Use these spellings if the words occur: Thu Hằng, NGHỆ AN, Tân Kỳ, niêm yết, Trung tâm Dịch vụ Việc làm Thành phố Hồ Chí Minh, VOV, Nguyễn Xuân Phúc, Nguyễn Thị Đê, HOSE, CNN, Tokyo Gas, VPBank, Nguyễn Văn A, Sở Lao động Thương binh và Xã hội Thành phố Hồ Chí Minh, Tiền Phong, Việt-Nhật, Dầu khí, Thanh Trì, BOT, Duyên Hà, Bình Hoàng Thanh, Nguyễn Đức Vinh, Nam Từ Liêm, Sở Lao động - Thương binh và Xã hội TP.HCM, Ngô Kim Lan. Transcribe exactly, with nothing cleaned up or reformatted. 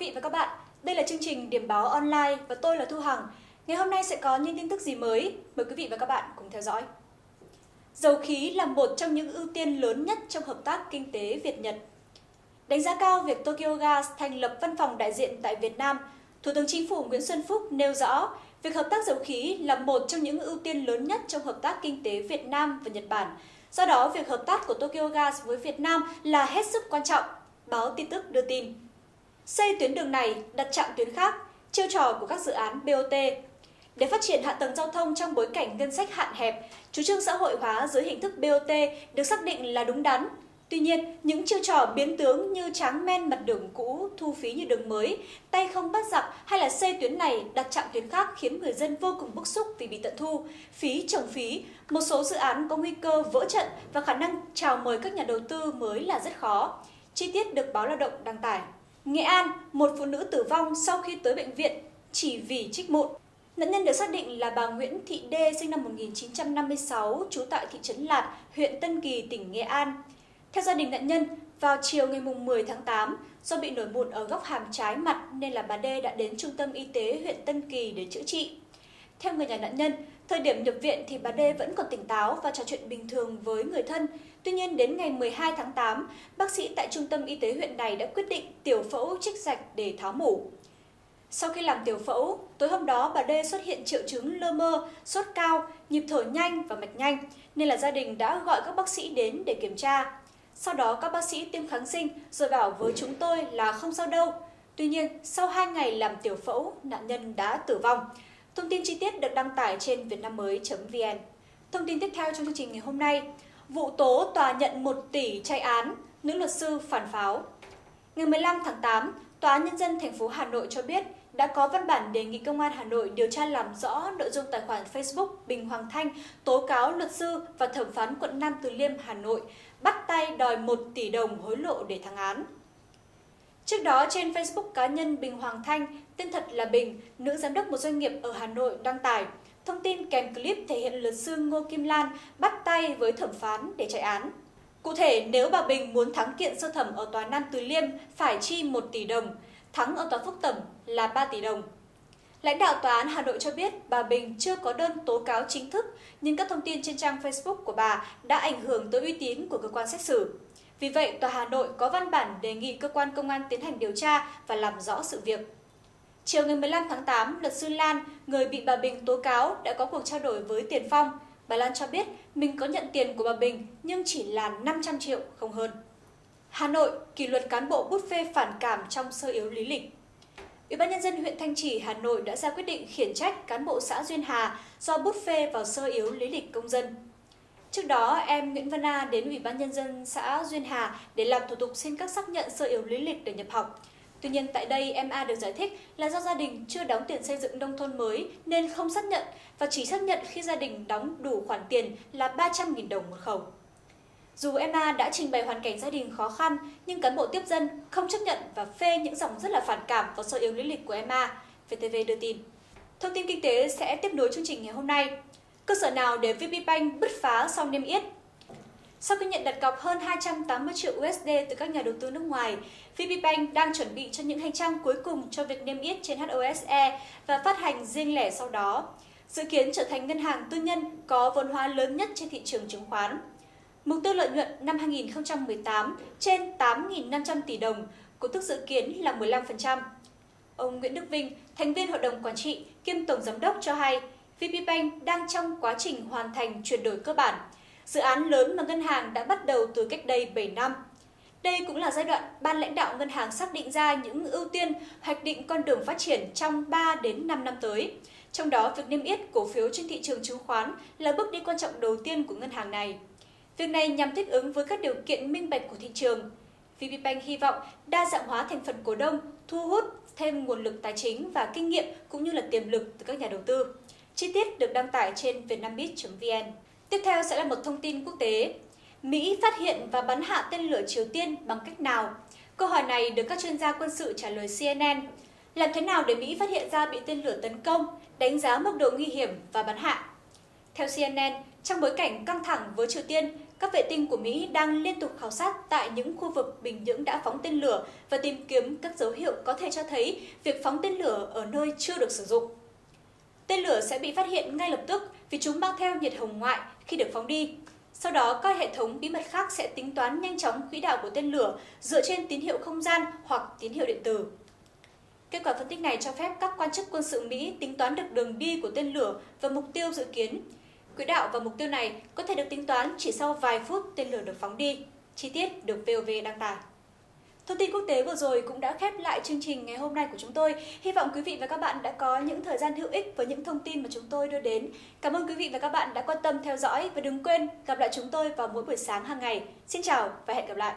vị và các bạn, đây là chương trình Điểm báo online và tôi là Thu Hằng. Ngày hôm nay sẽ có những tin tức gì mới? Mời quý vị và các bạn cùng theo dõi. Dầu khí là một trong những ưu tiên lớn nhất trong hợp tác kinh tế Việt-Nhật. Đánh giá cao việc Tokyo Gas thành lập văn phòng đại diện tại Việt Nam, Thủ tướng Chính phủ Nguyễn Xuân Phúc nêu rõ việc hợp tác dầu khí là một trong những ưu tiên lớn nhất trong hợp tác kinh tế Việt Nam và Nhật Bản. Do đó, việc hợp tác của Tokyo Gas với Việt Nam là hết sức quan trọng, báo tin tức đưa tin. Xây tuyến đường này, đặt trạm tuyến khác, chiêu trò của các dự án bê o tê. Để phát triển hạ tầng giao thông trong bối cảnh ngân sách hạn hẹp, chủ trương xã hội hóa dưới hình thức bê o tê được xác định là đúng đắn. Tuy nhiên, những chiêu trò biến tướng như tráng men mặt đường cũ, thu phí như đường mới, tay không bắt giặc hay là xây tuyến này, đặt trạm tuyến khác khiến người dân vô cùng bức xúc vì bị tận thu, phí chồng phí. Một số dự án có nguy cơ vỡ trận và khả năng chào mời các nhà đầu tư mới là rất khó. Chi tiết được báo Lao động đăng tải. Nghệ An, một phụ nữ tử vong sau khi tới bệnh viện chỉ vì chích mụn. Nạn nhân được xác định là bà Nguyễn Thị Đê, sinh năm một nghìn chín trăm năm mươi sáu, trú tại thị trấn Lạt, huyện Tân Kỳ, tỉnh Nghệ An. Theo gia đình nạn nhân, vào chiều ngày mười tháng tám, do bị nổi mụn ở góc hàm trái mặt nên là bà Đê đã đến trung tâm y tế huyện Tân Kỳ để chữa trị. Theo người nhà nạn nhân, thời điểm nhập viện thì bà Đê vẫn còn tỉnh táo và trò chuyện bình thường với người thân. Tuy nhiên, đến ngày mười hai tháng tám, bác sĩ tại trung tâm y tế huyện này đã quyết định tiểu phẫu trích rạch để tháo mủ. Sau khi làm tiểu phẫu, tối hôm đó bà Đê xuất hiện triệu chứng lơ mơ, sốt cao, nhịp thở nhanh và mạch nhanh, nên là gia đình đã gọi các bác sĩ đến để kiểm tra. Sau đó các bác sĩ tiêm kháng sinh rồi bảo với chúng tôi là không sao đâu. Tuy nhiên, sau hai ngày làm tiểu phẫu, nạn nhân đã tử vong. Thông tin chi tiết được đăng tải trên vietnammới chấm vn. Thông tin tiếp theo trong chương trình ngày hôm nay, vụ tố tòa nhận một tỷ chạy án, nữ luật sư phản pháo. Ngày mười lăm tháng tám, Tòa Nhân dân thành phố Hà Nội cho biết đã có văn bản đề nghị Công an Hà Nội điều tra làm rõ nội dung tài khoản Facebook Bình Hoàng Thanh tố cáo luật sư và thẩm phán quận Nam Từ Liêm, Hà Nội bắt tay đòi một tỷ đồng hối lộ để thắng án. Trước đó, trên Facebook cá nhân Bình Hoàng Thanh, tên thật là Bình, nữ giám đốc một doanh nghiệp ở Hà Nội đăng tải thông tin kèm clip thể hiện luật sư Ngô Kim Lan bắt tay với thẩm phán để chạy án. Cụ thể, nếu bà Bình muốn thắng kiện sơ thẩm ở tòa Nam Từ Liêm phải chi một tỷ đồng, thắng ở tòa phúc thẩm là ba tỷ đồng. Lãnh đạo tòa án Hà Nội cho biết bà Bình chưa có đơn tố cáo chính thức, nhưng các thông tin trên trang Facebook của bà đã ảnh hưởng tới uy tín của cơ quan xét xử. Vì vậy, tòa Hà Nội có văn bản đề nghị cơ quan công an tiến hành điều tra và làm rõ sự việc. Chiều ngày mười lăm tháng tám, luật sư Lan, người bị bà Bình tố cáo, đã có cuộc trao đổi với Tiền Phong. Bà Lan cho biết mình có nhận tiền của bà Bình nhưng chỉ là năm trăm triệu, không hơn. Hà Nội, kỷ luật cán bộ bút phê phản cảm trong sơ yếu lý lịch. Ủy ban Nhân dân huyện Thanh Trì, Hà Nội đã ra quyết định khiển trách cán bộ xã Duyên Hà do bút phê vào sơ yếu lý lịch công dân. Trước đó, em Nguyễn Văn A đến Ủy ban Nhân dân xã Duyên Hà để làm thủ tục xin các xác nhận sơ yếu lý lịch để nhập học. Tuy nhiên, tại đây em A được giải thích là do gia đình chưa đóng tiền xây dựng nông thôn mới nên không xác nhận và chỉ xác nhận khi gia đình đóng đủ khoản tiền là ba trăm nghìn đồng một khẩu. Dù em A đã trình bày hoàn cảnh gia đình khó khăn, nhưng cán bộ tiếp dân không chấp nhận và phê những dòng rất là phản cảm vào sơ yếu lý lịch của em A, vê tê vê đưa tin. Thông tin kinh tế sẽ tiếp nối chương trình ngày hôm nay. Cơ sở nào để VPBank bứt phá sau niêm yết? Sau khi nhận đặt cọc hơn hai trăm tám mươi triệu u ét đê từ các nhà đầu tư nước ngoài, VPBank đang chuẩn bị cho những hành trang cuối cùng cho việc niêm yết trên hát o ét e và phát hành riêng lẻ sau đó. Dự kiến trở thành ngân hàng tư nhân có vốn hóa lớn nhất trên thị trường chứng khoán. Mục tiêu lợi nhuận năm hai nghìn không trăm mười tám trên tám nghìn năm trăm tỷ đồng, cổ tức dự kiến là mười lăm phần trăm. Ông Nguyễn Đức Vinh, thành viên Hội đồng Quản trị kiêm Tổng Giám đốc cho hay, VPBank đang trong quá trình hoàn thành chuyển đổi cơ bản, dự án lớn mà ngân hàng đã bắt đầu từ cách đây bảy năm. Đây cũng là giai đoạn ban lãnh đạo ngân hàng xác định ra những ưu tiên, hoạch định con đường phát triển trong ba đến năm năm tới. Trong đó, việc niêm yết cổ phiếu trên thị trường chứng khoán là bước đi quan trọng đầu tiên của ngân hàng này. Việc này nhằm thích ứng với các điều kiện minh bạch của thị trường. VPBank hy vọng đa dạng hóa thành phần cổ đông, thu hút thêm nguồn lực tài chính và kinh nghiệm cũng như là tiềm lực từ các nhà đầu tư. Chi tiết được đăng tải trên vietnammít chấm vn. Tiếp theo sẽ là một thông tin quốc tế. Mỹ phát hiện và bắn hạ tên lửa Triều Tiên bằng cách nào? Câu hỏi này được các chuyên gia quân sự trả lời xê en en. Làm thế nào để Mỹ phát hiện ra bị tên lửa tấn công, đánh giá mức độ nguy hiểm và bắn hạ? Theo xê en en, Trong bối cảnh căng thẳng với Triều Tiên, các vệ tinh của Mỹ đang liên tục khảo sát tại những khu vực Bình Nhưỡng đã phóng tên lửa và tìm kiếm các dấu hiệu có thể cho thấy việc phóng tên lửa ở nơi chưa được sử dụng. Tên lửa sẽ bị phát hiện ngay lập tức vì chúng mang theo nhiệt hồng ngoại khi được phóng đi. Sau đó, các hệ thống bí mật khác sẽ tính toán nhanh chóng quỹ đạo của tên lửa dựa trên tín hiệu không gian hoặc tín hiệu điện tử. Kết quả phân tích này cho phép các quan chức quân sự Mỹ tính toán được đường đi của tên lửa và mục tiêu dự kiến. Quỹ đạo và mục tiêu này có thể được tính toán chỉ sau vài phút tên lửa được phóng đi. Chi tiết được vê o vê đăng tải. Thông tin quốc tế vừa rồi cũng đã khép lại chương trình ngày hôm nay của chúng tôi. Hy vọng quý vị và các bạn đã có những thời gian hữu ích với những thông tin mà chúng tôi đưa đến. Cảm ơn quý vị và các bạn đã quan tâm theo dõi và đừng quên gặp lại chúng tôi vào mỗi buổi sáng hàng ngày. Xin chào và hẹn gặp lại!